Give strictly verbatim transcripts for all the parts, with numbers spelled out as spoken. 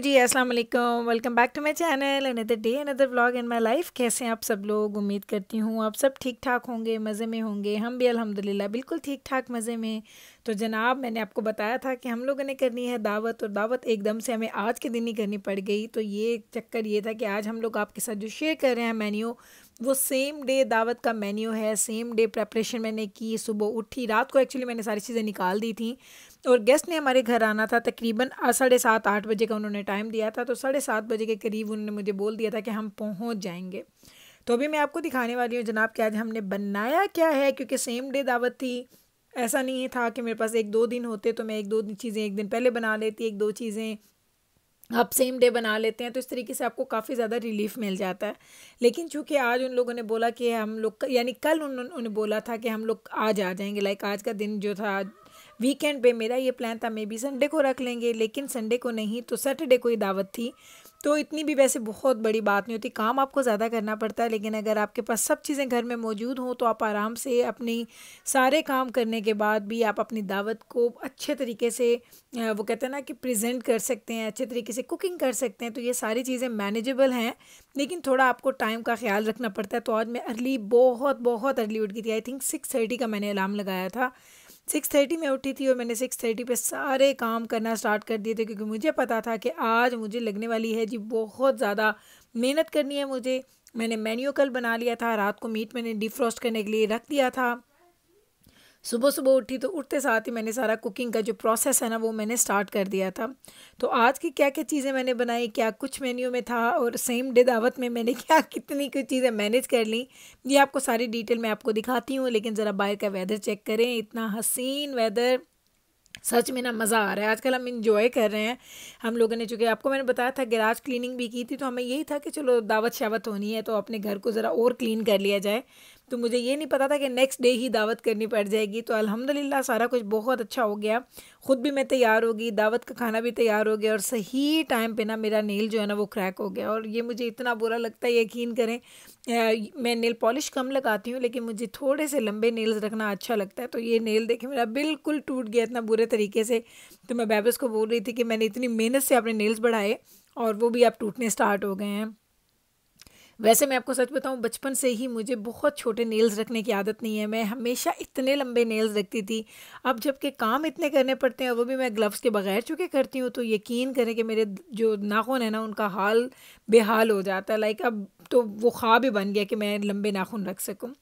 Hello जी, अस्सलाम वालेकुम। Welcome back to my channel, another day another vlog in my life. कैसे हैं आप सब लोग? उम्मीद करती हूँ आप सब ठीक ठाक होंगे, मज़े में होंगे। हम भी अल्हम्दुलिल्लाह बिल्कुल ठीक ठाक मज़े में। तो जनाब, मैंने आपको बताया था कि हम लोगों ने करनी है दावत, और दावत एकदम से हमें आज के दिन ही करनी पड़ गई। तो ये चक्कर ये था कि आज हम लोग आपके साथ जो शेयर कर रहे हैं मेन्यू, वो सेम डे दावत का मेन्यू है। सेम डे प्रेपरेशन मैंने की, सुबह उठी, रात को एक्चुअली मैंने सारी चीज़ें निकाल दी थी और गेस्ट ने हमारे घर आना था। तकरीबन साढ़े सात आठ बजे का उन्होंने टाइम दिया था, तो साढ़े सात बजे के करीब उन्होंने मुझे बोल दिया था कि हम पहुंच जाएंगे। तो अभी मैं आपको दिखाने वाली हूँ जनाब कि आज हमने बनाया क्या है, क्योंकि सेम डे दावत थी। ऐसा नहीं था कि मेरे पास एक दो दिन होते तो मैं एक दो चीज़ें एक दिन पहले बना लेती, एक दो चीज़ें आप सेम डे बना लेते हैं। तो इस तरीके से आपको काफ़ी ज़्यादा रिलीफ मिल जाता है। लेकिन चूंकि आज उन लोगों ने बोला कि हम लोग, यानी कल उन्होंने बोला था कि हम लोग आज आ जाएंगे। लाइक आज का दिन जो था वीकेंड पे, मेरा ये प्लान था मे बी संडे को रख लेंगे, लेकिन संडे को नहीं तो सैटरडे को ही दावत थी। तो इतनी भी वैसे बहुत बड़ी बात नहीं होती, काम आपको ज़्यादा करना पड़ता है, लेकिन अगर आपके पास सब चीज़ें घर में मौजूद हों तो आप आराम से अपनी सारे काम करने के बाद भी आप अपनी दावत को अच्छे तरीके से, वो कहते हैं ना कि प्रेजेंट कर सकते हैं, अच्छे तरीके से कुकिंग कर सकते हैं। तो ये सारी चीज़ें मैनेजेबल हैं, लेकिन थोड़ा आपको टाइम का ख्याल रखना पड़ता है। तो आज मैं अर्ली, बहुत बहुत अर्ली उठ गई थी। आई थिंक सिक्स थर्टी का मैंने अलार्म लगाया था, सिक्स थर्टी में उठी थी और मैंने सिक्स थर्टी पे सारे काम करना स्टार्ट कर दिए थे, क्योंकि मुझे पता था कि आज मुझे लगने वाली है जी बहुत ज़्यादा मेहनत करनी है मुझे। मैंने मेन्यू कल बना लिया था, रात को मीट मैंने डिफ्रॉस्ट करने के लिए रख दिया था। सुबह सुबह उठी तो उठते साथ ही मैंने सारा कुकिंग का जो प्रोसेस है ना, वो मैंने स्टार्ट कर दिया था। तो आज की क्या क्या चीज़ें मैंने बनाई, क्या कुछ मेन्यू में था, और सेम डे दावत में मैंने क्या कितनी कुछ चीज़ें मैनेज कर ली, ये आपको सारी डिटेल मैं आपको दिखाती हूँ। लेकिन ज़रा बाहर का वेदर चेक करें, इतना हसीन वेदर, सच में ना मज़ा आ रहा है। आजकल हम इंजॉय कर रहे हैं। हम लोगों ने, चूँकि आपको मैंने बताया था गैराज क्लीनिंग भी की थी, तो हमें यही था कि चलो दावत शावत होनी है तो अपने घर को ज़रा और क्लीन कर लिया जाए। तो मुझे ये नहीं पता था कि नेक्स्ट डे ही दावत करनी पड़ जाएगी। तो अल्हम्दुलिल्लाह सारा कुछ बहुत अच्छा हो गया, ख़ुद भी मैं तैयार हो गई, दावत का खाना भी तैयार हो गया, और सही टाइम पे ना मेरा नेल जो है ना वो क्रैक हो गया। और ये मुझे इतना बुरा लगता है, यकीन करें, आ, मैं नेल पॉलिश कम लगाती हूँ, लेकिन मुझे थोड़े से लंबे नेल्स रखना अच्छा लगता है। तो ये नेल देखे मेरा बिल्कुल टूट गया, इतना बुरे तरीके से। तो मैं बेबस को बोल रही थी कि मैंने इतनी मेहनत से अपने नेल्स बढ़ाए और वो भी अब टूटने स्टार्ट हो गए हैं। वैसे मैं आपको सच बताऊं, बचपन से ही मुझे बहुत छोटे नेल्स रखने की आदत नहीं है, मैं हमेशा इतने लंबे नेल्स रखती थी। अब जबकि काम इतने करने पड़ते हैं, वो भी मैं ग्लव्स के बगैर चुके करती हूँ, तो यकीन करें कि मेरे जो नाखून है ना, उनका हाल बेहाल हो जाता है। लाइक अब तो वो ख्वाब ही बन गया कि मैं लंबे नाखून रख सकूँ।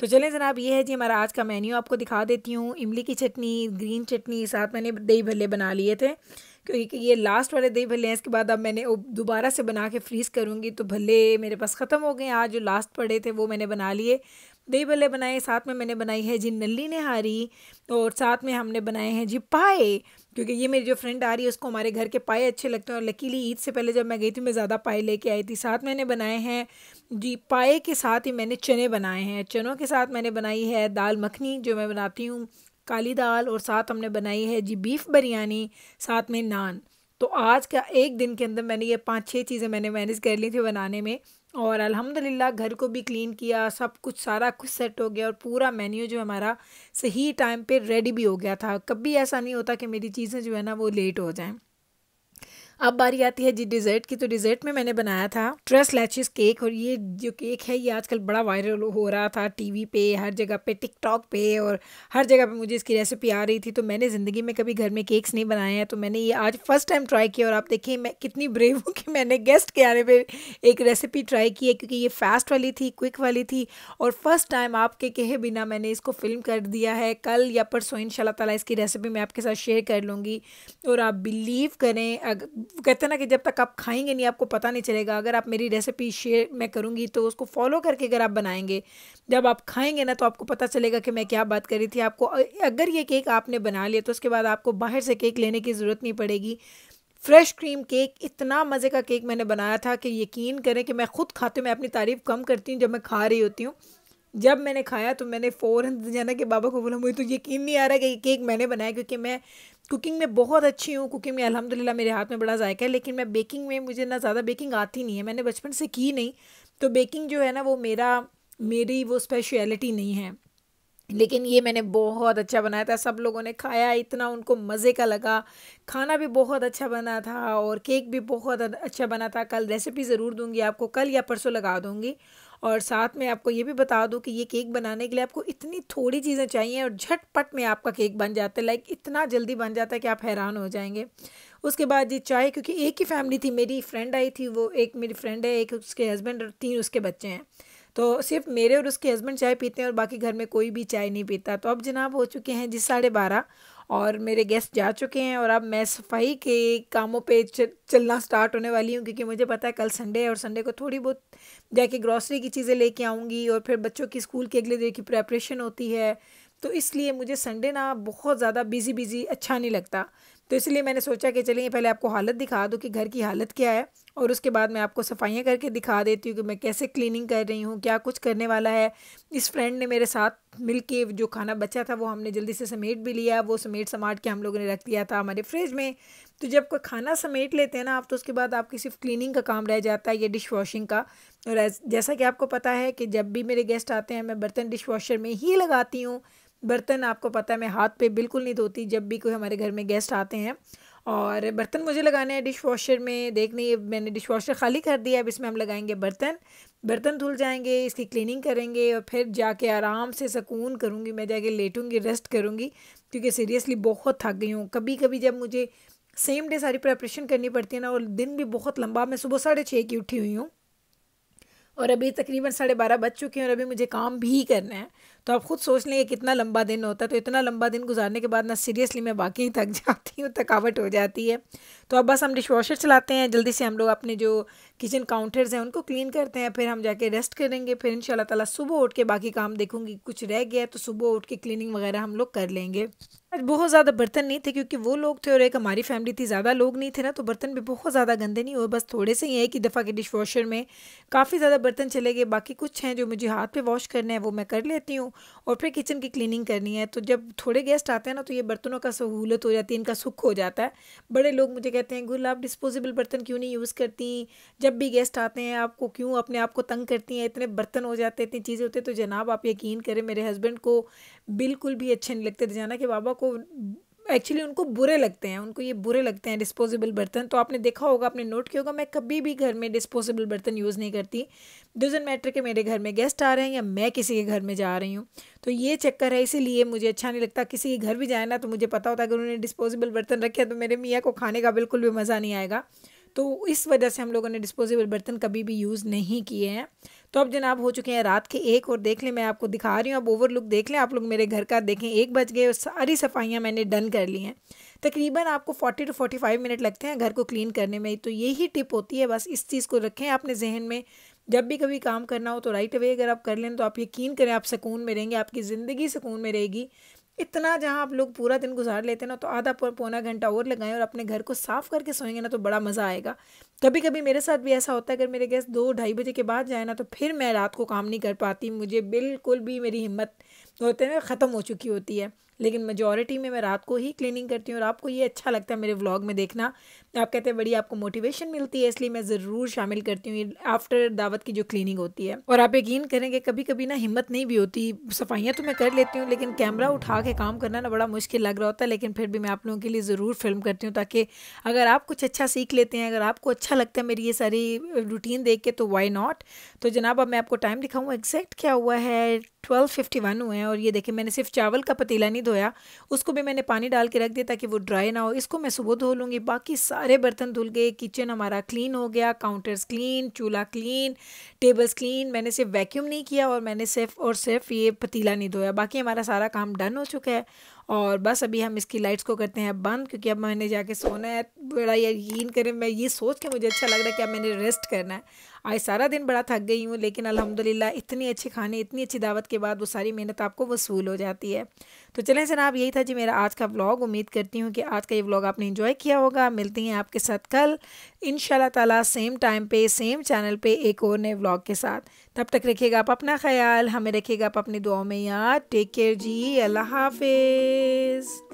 तो चलें जनाब, ये है जी हमारा आज का मेन्यू, आपको दिखा देती हूँ। इमली की चटनी, ग्रीन चटनी, साथ मैंने दही भल्ले बना लिए थे, क्योंकि ये लास्ट वाले दही भल्ले हैं। इसके बाद अब मैंने दोबारा से बना के फ्रीज़ करूँगी। तो भल्ले मेरे पास ख़त्म हो गए, आज जो लास्ट पड़े थे वो मैंने बना लिए, दही भल्ले बनाए। साथ में मैंने बनाई है जी नल्ली निहारी, और साथ में हमने बनाए हैं जी पाए, क्योंकि ये मेरी जो फ्रेंड आ रही है उसको हमारे घर के पाए अच्छे लगते हैं, और लकीली ईद से पहले जब मैं गई थी मैं ज़्यादा पाए लेके आई थी। साथ मैंने बनाए हैं जी पाए के साथ ही मैंने चने बनाए हैं, चनों के साथ मैंने बनाई है दाल मखनी जो मैं बनाती हूँ, काली दाल, और साथ हमने बनाई है जी बीफ बिरयानी, साथ में नान। तो आज का एक दिन के अंदर मैंने ये पांच छह चीज़ें मैंने मैनेज कर ली थी बनाने में, और अल्हम्दुलिल्लाह घर को भी क्लीन किया, सब कुछ सारा कुछ सेट हो गया, और पूरा मेन्यू जो हमारा सही टाइम पे रेडी भी हो गया था। कभी ऐसा नहीं होता कि मेरी चीज़ें जो है ना वो लेट हो जाएँ। अब बारी आती है जी डिज़र्ट की। तो डिज़र्ट में मैंने बनाया था ट्रस लैचेस केक, और ये जो केक है ये आजकल बड़ा वायरल हो रहा था, टीवी पे, हर जगह पे, टिकटॉक पे, और हर जगह पे मुझे इसकी रेसिपी आ रही थी। तो मैंने ज़िंदगी में कभी घर में केक्स नहीं बनाए हैं, तो मैंने ये आज फर्स्ट टाइम ट्राई किया, और आप देखिए मैं कितनी ब्रेव हूँ कि मैंने गेस्ट के आने पर एक रेसिपी ट्राई की है, क्योंकि ये फास्ट वाली थी, क्विक वाली थी, और फ़र्स्ट टाइम आपके कहे बिना मैंने इसको फिल्म कर दिया है। कल या परसों इंशाल्लाह ताला इसकी रेसिपी मैं आपके साथ शेयर कर लूँगी, और आप बिलीव करें, कहते हैं ना कि जब तक आप खाएंगे नहीं आपको पता नहीं चलेगा। अगर आप मेरी रेसिपी शेयर मैं करूंगी तो उसको फॉलो करके अगर आप बनाएंगे, जब आप खाएंगे ना तो आपको पता चलेगा कि मैं क्या बात कर रही थी। आपको अगर ये केक आपने बना लिया तो उसके बाद आपको बाहर से केक लेने की ज़रूरत नहीं पड़ेगी। फ्रेश क्रीम केक, इतना मज़े का केक मैंने बनाया था कि यकीन करें कि मैं खुद खाते में अपनी तारीफ़ कम करती हूँ जब मैं खा रही होती हूँ। जब मैंने खाया तो मैंने फ़ौरन जाना कि बाबा को बोला, मुझे तो यकीन नहीं आ रहा कि ये केक मैंने बनाया, क्योंकि मैं कुकिंग में बहुत अच्छी हूँ, कुकिंग में अल्हम्दुलिल्लाह मेरे हाथ में बड़ा जायका है, लेकिन मैं बेकिंग में, मुझे ना ज़्यादा बेकिंग आती नहीं है, मैंने बचपन से की नहीं, तो बेकिंग जो है ना वो मेरा मेरी वो स्पेशलिटी नहीं है। लेकिन ये मैंने बहुत अच्छा बनाया था, सब लोगों ने खाया, इतना उनको मज़े का लगा। खाना भी बहुत अच्छा बना था और केक भी बहुत अच्छा बना था। कल रेसिपी ज़रूर दूंगी आपको, कल या परसों लगा दूंगी। और साथ में आपको ये भी बता दूं कि ये केक बनाने के लिए आपको इतनी थोड़ी चीज़ें चाहिए और झटपट में आपका केक बन जाता है। लाइक इतना जल्दी बन जाता है कि आप हैरान हो जाएंगे। उसके बाद ये चाय, क्योंकि एक ही फैमिली थी, मेरी फ्रेंड आई थी, वो एक मेरी फ्रेंड है, एक उसके हस्बैंड और तीन उसके बच्चे हैं, तो सिर्फ मेरे और उसके हस्बैंड चाय पीते हैं और बाकी घर में कोई भी चाय नहीं पीता। तो अब जनाब हो चुके हैं जी साढ़े बारह और मेरे गेस्ट जा चुके हैं और अब मैं सफाई के कामों पे चलना स्टार्ट होने वाली हूँ, क्योंकि मुझे पता है कल संडे है और संडे को थोड़ी बहुत जाके ग्रॉसरी की चीज़ें लेके आऊँगी और फिर बच्चों की स्कूल के अगले दिन की प्रेपरेशन होती है। तो इसलिए मुझे संडे ना बहुत ज़्यादा बिजी बिजी अच्छा नहीं लगता, तो इसलिए मैंने सोचा कि चलिए पहले आपको हालत दिखा दूँ कि घर की हालत क्या है और उसके बाद मैं आपको सफाइयाँ करके दिखा देती हूँ कि मैं कैसे क्लीनिंग कर रही हूँ, क्या कुछ करने वाला है। इस फ्रेंड ने मेरे साथ मिलके जो खाना बचा था वो हमने जल्दी से समेट भी लिया, वो समेट समाट के हम लोगों ने रख दिया था हमारे फ्रिज में। तो जब कोई खाना समेट लेते हैं ना आप, तो उसके बाद आपकी सिर्फ क्लीनिंग का काम रह जाता है या डिश वॉशिंग का। और जैसा कि आपको पता है कि जब भी मेरे गेस्ट आते हैं मैं बर्तन डिश वॉशर में ही लगाती हूँ। बर्तन आपको पता है मैं हाथ पे बिल्कुल नहीं धोती जब भी कोई हमारे घर में गेस्ट आते हैं, और बर्तन मुझे लगाने हैं डिश वॉशर में। देखने मैंने डिश वॉशर खाली कर दिया, अब इसमें हम लगाएंगे बर्तन, बर्तन धुल जाएंगे, इसकी क्लीनिंग करेंगे और फिर जाके आराम से सुकून करूँगी, मैं जाके लेटूँगी, रेस्ट करूँगी, क्योंकि सीरियसली बहुत थक गई हूँ। कभी कभी जब मुझे सेम डे सारी प्रेपरेशन करनी पड़ती है ना, और दिन भी बहुत लंबा, मैं सुबह साढ़े छः की उठी हुई हूँ और अभी तकरीबन साढ़े बारह बज चुके हैं और अभी मुझे काम भी करना है, तो आप ख़ुद सोच लें कितना लंबा दिन होता है। तो इतना लंबा दिन गुजारने के बाद ना सीरियसली मैं बाकी ही थक जाती हूँ, थकावट हो जाती है। तो अब बस हम डिश वॉशर चलाते हैं, जल्दी से हम लोग अपने जो किचन काउंटर्स हैं उनको क्लीन करते हैं, फिर हम जाके रेस्ट करेंगे, फिर इंशाल्लाह ताला सुबह उठ के बाकी काम देखूँगी, कुछ रह गया तो सुबह उठ के क्लीनिंग वगैरह हम लोग कर लेंगे। आज बहुत ज़्यादा बर्तन नहीं थे क्योंकि वो लोग थे और एक हमारी फैमिली थी, ज़्यादा लोग नहीं थे ना, तो बर्तन भी बहुत ज़्यादा गंदे नहीं हुए, बस थोड़े से ही है कि दफ़ा के डिश वॉशर में काफ़ी ज़्यादा बर्तन चले गए। बाकी कुछ हैं जो मुझे हाथ पे वॉश करने हैं वो मैं कर लेती हूँ और फिर किचन की क्लीनिंग करनी है। तो जब थोड़े गेस्ट आते हैं ना तो ये बर्तनों का सहूलत हो जाती है, इनका सुख हो जाता है। बड़े लोग मुझे कहते हैं गुल आप डिस्पोजेबल बर्तन क्यों नहीं यूज़ करती, जब भी गेस्ट आते हैं आपको क्यों अपने आप को तंग करती हैं, इतने बर्तन हो जाते, इतनी चीज़ें होती। तो जनाब आप यकीन करें मेरे हस्बैंड को बिल्कुल भी अच्छे नहीं लगते, जाना कि बाबा को एक्चुअली उनको बुरे लगते हैं, उनको ये बुरे लगते हैं डिस्पोजेबल बर्तन। तो आपने देखा होगा, आपने नोट किया होगा मैं कभी भी घर में डिस्पोजेबल बर्तन यूज़ नहीं करती, डजन मैटर के मेरे घर में गेस्ट आ रहे हैं या मैं किसी के घर में जा रही हूँ, तो ये चक्कर है। इसीलिए मुझे अच्छा नहीं लगता, किसी के घर भी जाए ना तो मुझे पता होता है अगर उन्होंने डिस्पोजेबल बर्तन रखे तो मेरे मियाँ को खाने का बिल्कुल भी मज़ा नहीं आएगा, तो इस वजह से हम लोगों ने डिस्पोजेबल बर्तन कभी भी यूज़ नहीं किए हैं। तो अब जनाब हो चुके हैं रात के एक, और देख लें मैं आपको दिखा रही हूँ, अब ओवरलुक देख लें आप लोग मेरे घर का, देखें एक बज गए और सारी सफाइयाँ मैंने डन कर ली हैं। तकरीबन आपको चालीस टू पैंतालीस मिनट लगते हैं घर को क्लीन करने में, तो यही टिप होती है, बस इस चीज़ को रखें आपने जहन में, जब भी कभी काम करना हो तो राइट अवे अगर आप कर लें तो आप यकीन करें आप सुकून में रहेंगे, आपकी ज़िंदगी सुकून में रहेगी। इतना जहाँ आप लोग पूरा दिन गुजार लेते हैं ना, तो आधा पौना घंटा और लगाएं और अपने घर को साफ़ करके सोएंगे ना तो बड़ा मज़ा आएगा। कभी कभी मेरे साथ भी ऐसा होता है, अगर मेरे गेस्ट दो ढाई बजे के बाद जाए ना तो फिर मैं रात को काम नहीं कर पाती, मुझे बिल्कुल भी मेरी हिम्मत होते ना ख़त्म हो चुकी होती है, लेकिन मेजॉरिटी में मैं रात को ही क्लीनिंग करती हूँ। और आपको ये अच्छा लगता है मेरे व्लॉग में देखना, आप कहते हैं बड़ी आपको मोटिवेशन मिलती है, इसलिए मैं ज़रूर शामिल करती हूँ आफ्टर दावत की जो क्लीनिंग होती है। और आप यकीन करेंगे कभी कभी ना हिम्मत नहीं भी होती, सफाइयाँ तो मैं कर लेती हूँ लेकिन कैमरा उठा के काम करना ना बड़ा मुश्किल लग रहा होता है, लेकिन फिर भी मैं आप लोगों के लिए ज़रूर फिल्म करती हूँ, ताकि अगर आप कुछ अच्छा सीख लेते हैं, अगर आपको अच्छा लगता है मेरी ये सारी रूटीन देख के, तो वाई नॉट। तो जनाब अब मैं आपको टाइम दिखाऊँ एग्जैक्ट क्या हुआ है, ट्वेल्व फिफ्टी वन हुए हैं और ये देखिए मैंने सिर्फ चावल का पतीला नहीं धोया, उसको भी मैंने पानी डाल के रख दिया ताकि वो ड्राई ना हो, इसको मैं सुबह धो लूँगी। बाकी सारे बर्तन धुल गए, किचन हमारा क्लीन हो गया, काउंटर्स क्लीन, चूल्हा क्लीन, टेबल्स क्लीन, मैंने सिर्फ वैक्यूम नहीं किया और मैंने सिर्फ और सिर्फ ये पतीला नहीं धोया। बाकी हमारा सारा काम डन हो चुका है और बस अभी हम इसकी लाइट्स को करते हैं बंद, क्योंकि अब मैंने जाके सोना है। बड़ा यकीन करें मैं ये सोच के मुझे अच्छा लग रहा है कि अब मैंने रेस्ट करना है, आज सारा दिन बड़ा थक गई हूँ, लेकिन अल्हम्दुलिल्लाह इतने अच्छे खाने, इतनी अच्छी दावत के बाद वो सारी मेहनत आपको वसूल हो जाती है। तो चलें जनाब यही था जी मेरा आज का व्लॉग, उम्मीद करती हूँ कि आज का ये व्लॉग आपने इंजॉय किया होगा। मिलते हैं आपके साथ कल इंशाल्लाह ताला सेम टाइम पे सेम चैनल पे एक और नए व्लॉग के साथ, तब तक रखिएगा आप अपना ख्याल, हमें रखिएगा आप अपनी दुआओं में याद। टेक केयर जी, अल्लाह हाफिज़।